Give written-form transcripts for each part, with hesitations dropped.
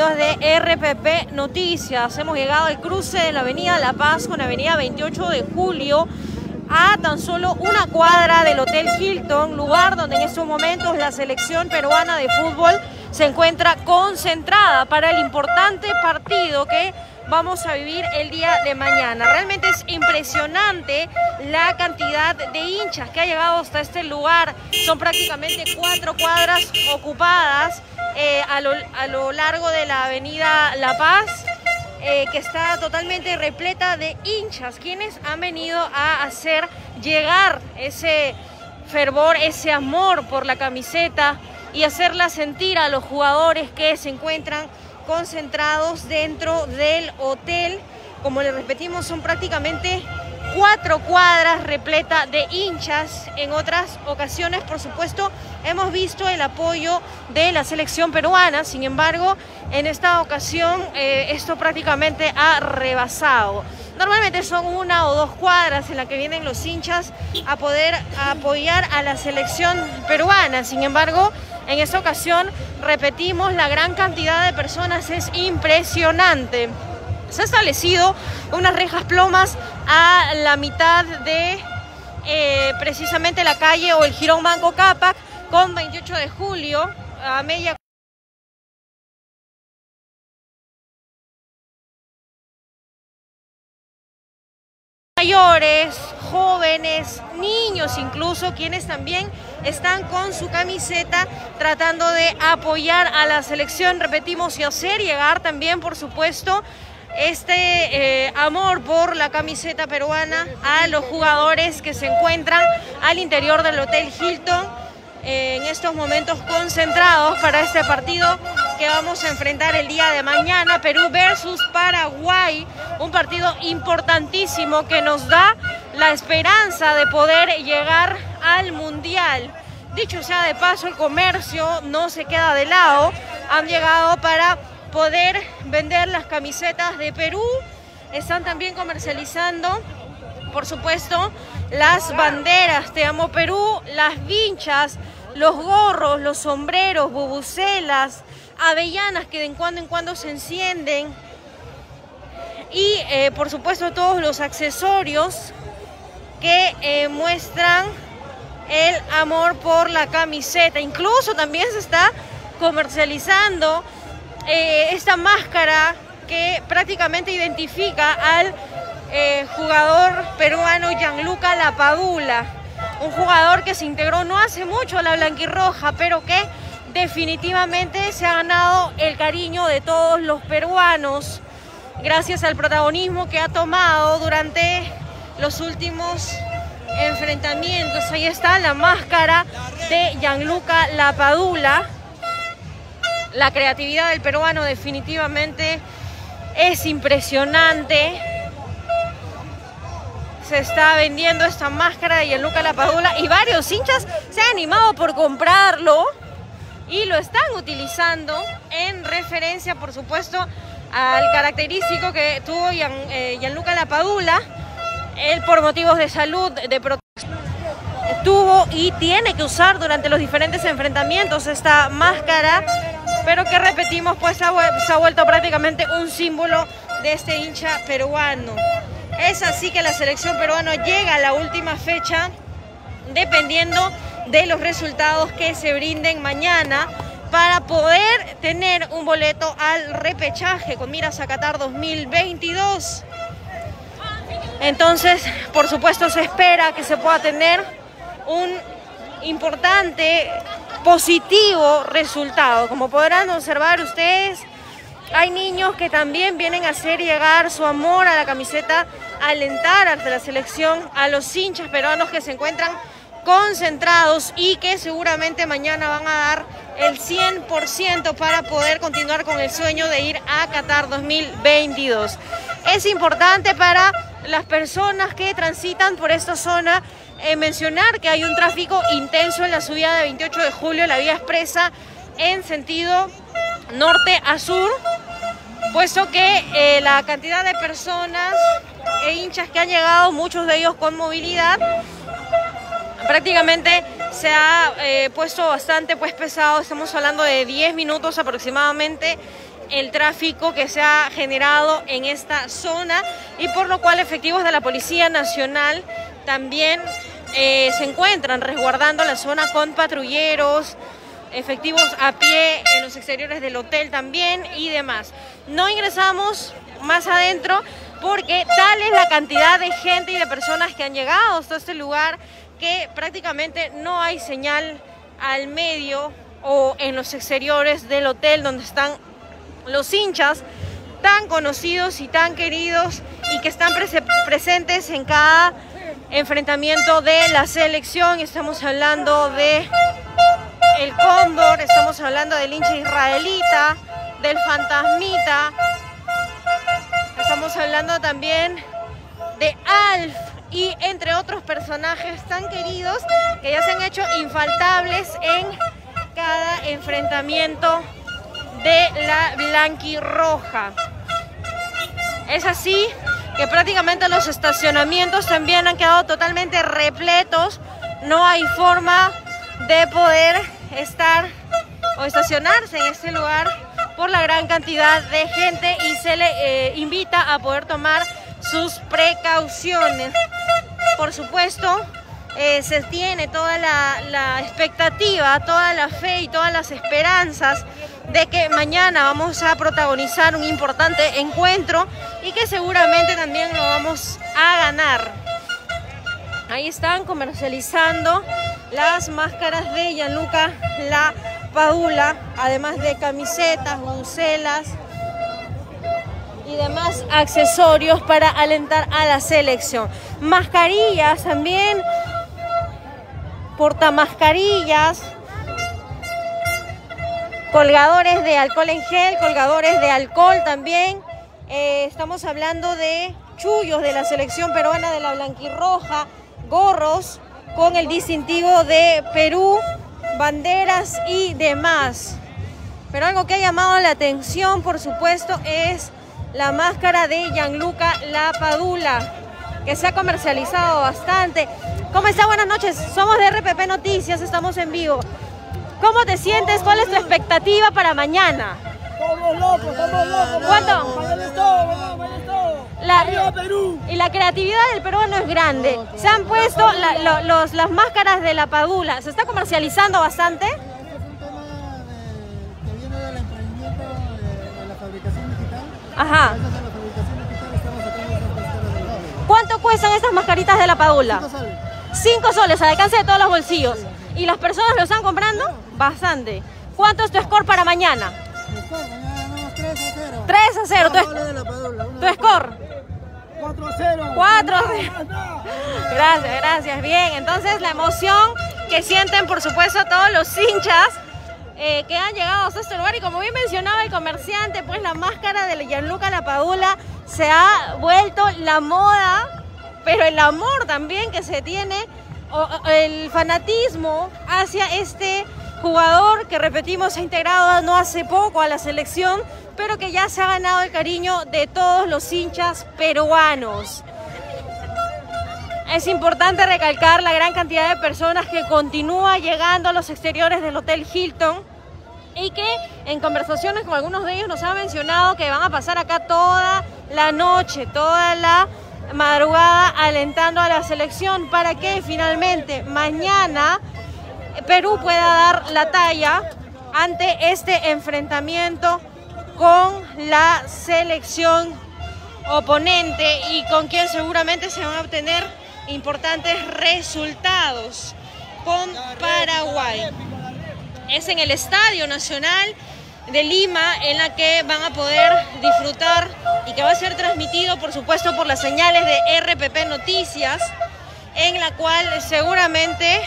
amigos de RPP Noticias. Hemos llegado al cruce de la avenida La Paz con avenida 28 de Julio, a tan solo una cuadra del Hotel Hilton, lugar donde en estos momentos la selección peruana de fútbol se encuentra concentrada para el importante partido que vamos a vivir el día de mañana. Realmente es impresionante la cantidad de hinchas que ha llegado hasta este lugar. Son prácticamente 4 cuadras ocupadas a lo largo de la avenida La Paz, que está totalmente repleta de hinchas, quienes han venido a hacer llegar ese fervor, ese amor por la camiseta y hacerla sentir a los jugadores que se encuentran concentrados dentro del hotel. Como les repetimos, son prácticamente 4 cuadras repleta de hinchas. En otras ocasiones, por supuesto, hemos visto el apoyo de la selección peruana. Sin embargo, en esta ocasión esto prácticamente ha rebasado. Normalmente son 1 o 2 cuadras en las que vienen los hinchas a poder apoyar a la selección peruana. Sin embargo, en esta ocasión, repetimos, la gran cantidad de personas es impresionante. Se han establecido unas rejas plomas a la mitad de precisamente la calle o el jirón Manco Cápac con 28 de Julio a media. Mayores, jóvenes, niños incluso, quienes también están con su camiseta tratando de apoyar a la selección, repetimos, y hacer llegar también, por supuesto, este amor por la camiseta peruana a los jugadores que se encuentran al interior del Hotel Hilton en estos momentos, concentrados para este partido que vamos a enfrentar el día de mañana, Perú versus Paraguay, un partido importantísimo que nos da la esperanza de poder llegar al Mundial. Dicho sea de paso, el comercio no se queda de lado, han llegado para poder vender las camisetas de Perú, están también comercializando, por supuesto, las banderas Te Amo Perú, las vinchas, los gorros, los sombreros, bubucelas, avellanas que de cuando en cuando se encienden y, por supuesto, todos los accesorios que muestran el amor por la camiseta. Incluso también se está comercializando esta máscara que prácticamente identifica al jugador peruano Gianluca Lapadula, un jugador que se integró no hace mucho a la blanquirroja, pero que definitivamente se ha ganado el cariño de todos los peruanos gracias al protagonismo que ha tomado durante los últimos enfrentamientos. Ahí está la máscara de Gianluca Lapadula. La creatividad del peruano definitivamente es impresionante. Se está vendiendo esta máscara de Gianluca Lapadula y varios hinchas se han animado por comprarlo y lo están utilizando en referencia, por supuesto, al característico que tuvo Gianluca Lapadula. Él, por motivos de salud, de protección, tuvo y tiene que usar durante los diferentes enfrentamientos esta máscara, pero que, repetimos, pues se ha vuelto prácticamente un símbolo de este hincha peruano. Es así que la selección peruana llega a la última fecha dependiendo de los resultados que se brinden mañana para poder tener un boleto al repechaje con miras a Qatar 2022. Entonces, por supuesto, se espera que se pueda tener un importante positivo resultado. Como podrán observar ustedes, hay niños que también vienen a hacer llegar su amor a la camiseta, a alentar a la selección, a los hinchas peruanos que se encuentran concentrados y que seguramente mañana van a dar el 100% para poder continuar con el sueño de ir a Qatar 2022. Es importante para las personas que transitan por esta zona mencionar que hay un tráfico intenso en la subida de 28 de Julio, la vía expresa en sentido norte a sur, puesto que la cantidad de personas e hinchas que han llegado, muchos de ellos con movilidad, prácticamente se ha puesto bastante pesado. Estamos hablando de 10 minutos aproximadamente el tráfico que se ha generado en esta zona, y por lo cual efectivos de la Policía Nacional también se encuentran resguardando la zona con patrulleros, efectivos a pie en los exteriores del hotel también y demás. No ingresamos más adentro porque tal es la cantidad de gente y de personas que han llegado hasta este lugar que prácticamente no hay señal al medio o en los exteriores del hotel donde están los hinchas tan conocidos y tan queridos y que están presentes en cada enfrentamiento de la selección. Estamos hablando de el Cóndor, estamos hablando del hincha israelita, del fantasmita, estamos hablando también de Alf y entre otros personajes tan queridos que ya se han hecho infaltables en cada enfrentamiento de la blanquirroja. Es así que prácticamente los estacionamientos también han quedado totalmente repletos, no hay forma de poder estar o estacionarse en este lugar por la gran cantidad de gente, y se le invita a poder tomar sus precauciones. Por supuesto, se tiene toda la expectativa, toda la fe y todas las esperanzas de que mañana vamos a protagonizar un importante encuentro y que seguramente también lo vamos a ganar. Ahí están comercializando las máscaras de Gianluca Lapadula, además de camisetas, bucelas y demás accesorios para alentar a la selección. Mascarillas también, portamascarillas, colgadores de alcohol en gel, colgadores de alcohol también. Estamos hablando de chullos de la selección peruana de la blanquirroja, gorros con el distintivo de Perú, banderas y demás. Pero algo que ha llamado la atención, por supuesto, es la máscara de Gianluca Lapadula, que se ha comercializado bastante. ¿Cómo está? Buenas noches, somos de RPP Noticias, estamos en vivo. ¿Cómo te sientes? ¿Cuál es tu expectativa para mañana? Estamos locos, estamos locos. ¿Cuánto? ¡Arriba Perú! Y la creatividad del peruano es grande. Se han puesto las máscaras de Lapadula. ¿Se está comercializando bastante? Este es un tema que viene del emprendimiento de la fabricación digital. Ajá. Gracias a la fabricación digital estamos sacando esas máscaras del lado. ¿Cuánto cuestan esas mascaritas de Lapadula? 5 soles. 5 soles, al alcance de todos los bolsillos. Sí. ¿Y las personas lo están comprando? Sí. Bastante. ¿Cuánto es tu score para mañana? Mi score, mañana ganamos 3-0. 3-0. ¿Tu score? 4-0. 4-0. Gracias, gracias. Bien, entonces la emoción que sienten, por supuesto, todos los hinchas que han llegado hasta este lugar. Y como bien mencionaba el comerciante, pues la máscara de Gianluca Lapadula se ha vuelto la moda, pero el amor también que se tiene, el fanatismo hacia este jugador que, repetimos, se ha integrado no hace poco a la selección, pero que ya se ha ganado el cariño de todos los hinchas peruanos. Es importante recalcar la gran cantidad de personas que continúa llegando a los exteriores del Hotel Hilton y que en conversaciones con algunos de ellos nos han mencionado que van a pasar acá toda la noche, toda la madrugada alentando a la selección para que finalmente mañana Perú pueda dar la talla ante este enfrentamiento con la selección oponente y con quien seguramente se van a obtener importantes resultados, con Paraguay. Es en el Estadio Nacional de Lima en la que van a poder disfrutar y que va a ser transmitido, por supuesto, por las señales de RPP Noticias, en la cual seguramente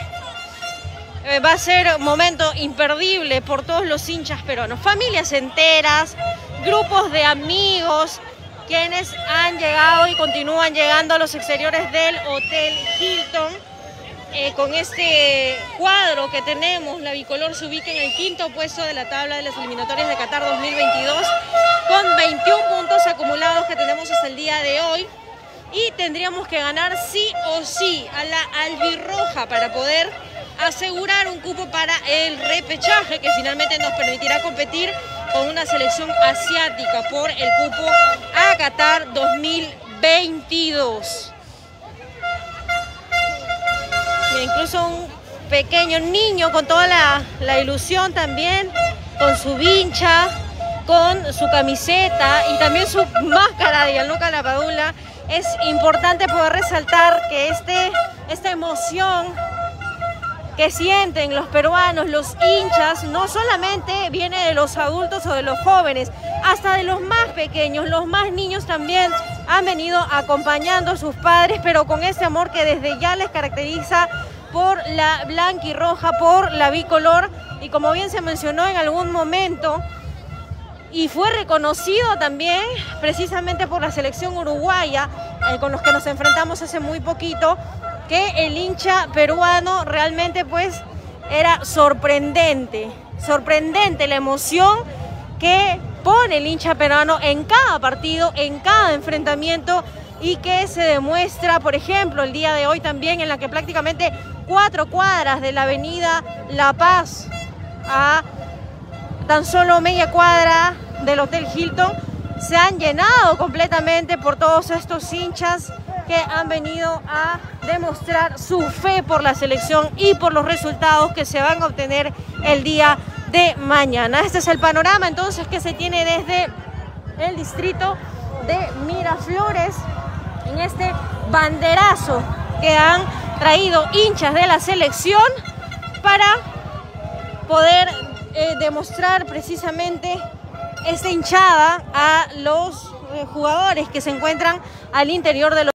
va a ser un momento imperdible por todos los hinchas peruanos. Familias enteras, grupos de amigos, quienes han llegado y continúan llegando a los exteriores del Hotel Hilton con este cuadro que tenemos. La bicolor se ubica en el 5º puesto de la tabla de las eliminatorias de Qatar 2022 con 21 puntos acumulados que tenemos hasta el día de hoy, y tendríamos que ganar sí o sí a la albirroja para poder asegurar un cupo para el repechaje que finalmente nos permitirá competir con una selección asiática por el cupo a Qatar 2022. Mira, incluso un pequeño niño con toda la ilusión también, con su vincha, con su camiseta y también su máscara de Gianluca Lapadula. Es importante poder resaltar que esta emoción que sienten los peruanos, los hinchas, no solamente viene de los adultos o de los jóvenes, hasta de los más pequeños, los más niños también han venido acompañando a sus padres, pero con ese amor que desde ya les caracteriza por la blanquirroja, por la bicolor, y como bien se mencionó en algún momento, y fue reconocido también precisamente por la selección uruguaya, con los que nos enfrentamos hace muy poquito, que el hincha peruano realmente pues era sorprendente, sorprendente la emoción que pone el hincha peruano en cada partido, en cada enfrentamiento, y que se demuestra, por ejemplo, el día de hoy también, en la que prácticamente 4 cuadras de la avenida La Paz a tan solo media cuadra del Hotel Hilton se han llenado completamente por todos estos hinchas que han venido a demostrar su fe por la selección y por los resultados que se van a obtener el día de mañana. Este es el panorama entonces que se tiene desde el distrito de Miraflores en este banderazo que han traído hinchas de la selección para poder demostrar precisamente esta hinchada a los jugadores que se encuentran al interior de los